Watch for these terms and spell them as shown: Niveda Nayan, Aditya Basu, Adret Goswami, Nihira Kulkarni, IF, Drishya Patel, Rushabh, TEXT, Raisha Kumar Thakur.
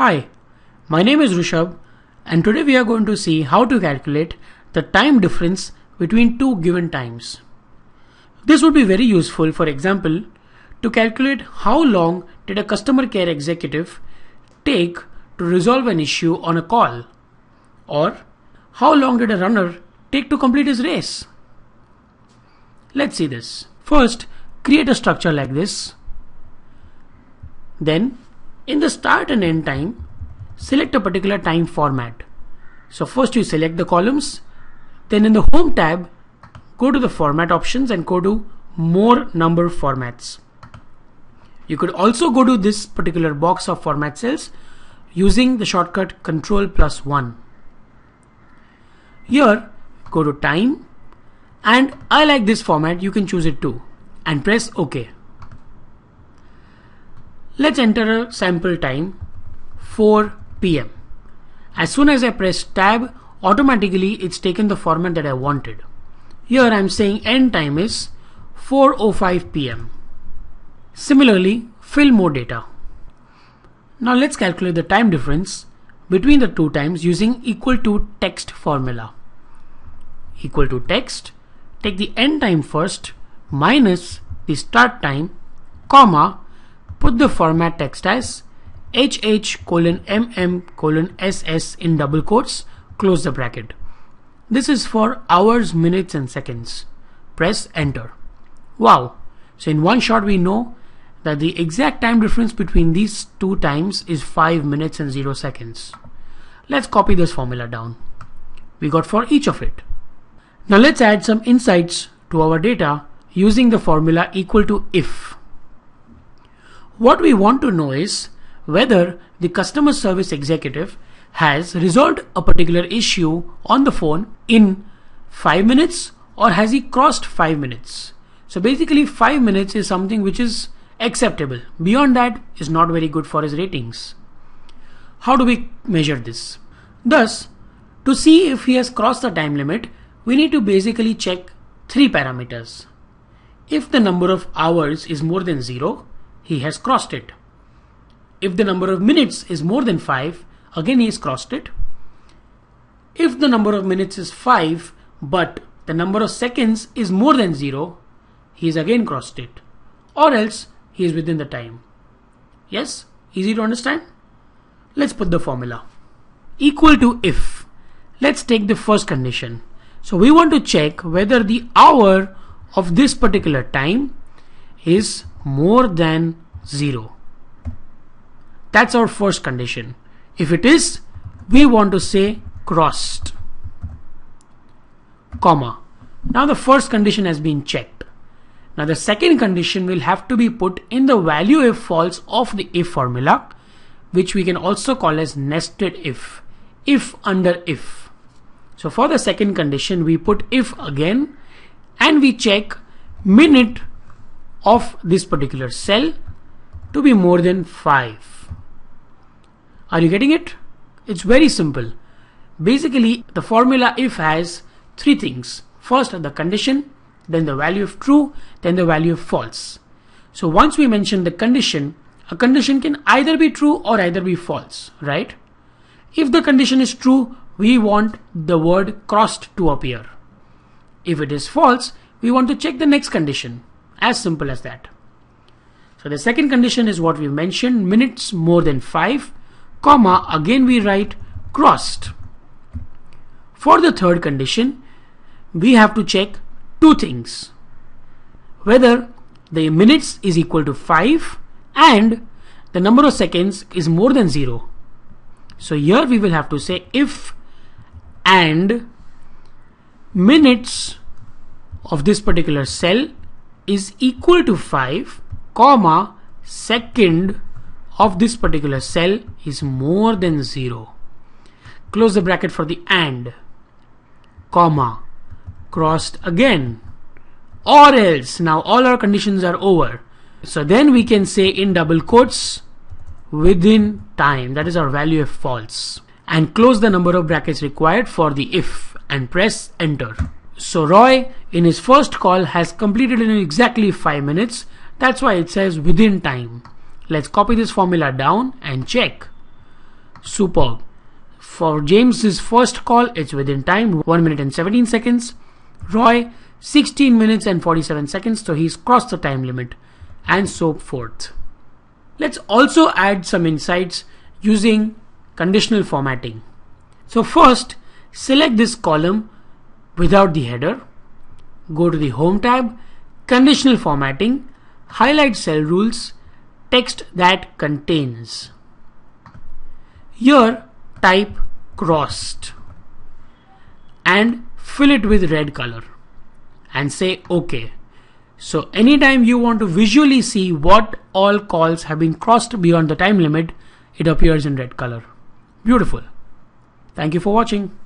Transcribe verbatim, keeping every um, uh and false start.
Hi, my name is Rushabh and today we are going to see how to calculate the time difference between two given times. This would be very useful, for example, to calculate how long did a customer care executive take to resolve an issue on a call, or how long did a runner take to complete his race. Let's see this. First, create a structure like this. Then, in the start and end time, select a particular time format. So first you select the columns, then in the Home tab, go to the Format options and go to More Number Formats. You could also go to this particular box of format cells using the shortcut control plus one. Here, go to Time, and I like this format, you can choose it too, and press OK. Let's enter a sample time, four P M As soon as I press tab, automatically it's taken the format that I wanted. Here I'm saying end time is four oh five P M Similarly, fill more data. Now let's calculate the time difference between the two times using equal to text formula. Equal to text, take the end time first, minus the start time, comma, put the format text as H H colon M M colon S S in double quotes, close the bracket. This is for hours, minutes and seconds. Press enter. Wow! So in one shot we know that the exact time difference between these two times is five minutes and zero seconds. Let's copy this formula down. We got for each of it. Now let's add some insights to our data using the formula equal to if. What we want to know is whether the customer service executive has resolved a particular issue on the phone in five minutes, or has he crossed five minutes. So basically five minutes is something which is acceptable. Beyond that is not very good for his ratings. How do we measure this? Thus, to see if he has crossed the time limit, we need to basically check three parameters. If the number of hours is more than zero, he has crossed it. If the number of minutes is more than five, again he has crossed it. If the number of minutes is five but the number of seconds is more than zero, he has again crossed it, or else he is within the time. Yes, easy to understand? Let's put the formula. Equal to if. Let's take the first condition. So we want to check whether the hour of this particular time is more than zero. That's our first condition. If it is, we want to say crossed, comma. Now the first condition has been checked. Now the second condition will have to be put in the value if false of the if formula, which we can also call as nested if, if under if. So for the second condition, we put if again and we check minute of this particular cell to be more than five. Are you getting it? It's very simple. Basically, the formula if has three things. First, the condition, then the value of true, then the value of false. So once we mention the condition, a condition can either be true or either be false, right? If the condition is true, we want the word crossed to appear. If it is false, we want to check the next condition. As simple as that. So the second condition is what we mentioned, minutes more than five. Comma, again we write crossed. For the third condition, we have to check two things. Whether the minutes is equal to five and the number of seconds is more than zero. So here we will have to say if and minutes of this particular cell is equal to five, comma, second of this particular cell is more than zero. Close the bracket for the and, comma, crossed again, or else. Now all our conditions are over. So then we can say in double quotes, within time, that is our value of false, and close the number of brackets required for the if and press enter. So Roy in his first call has completed in exactly five minutes. That's why it says within time. Let's copy this formula down and check. Superb. For James's first call, it's within time, one minute and seventeen seconds. Roy, sixteen minutes and forty-seven seconds, so he's crossed the time limit, and so forth. Let's also add some insights using conditional formatting. So first, select this column without the header, go to the Home tab, Conditional Formatting, highlight cell rules, text that contains. Here, type crossed and fill it with red color and say OK. So anytime you want to visually see what all calls have been crossed beyond the time limit, it appears in red color. Beautiful. Thank you for watching.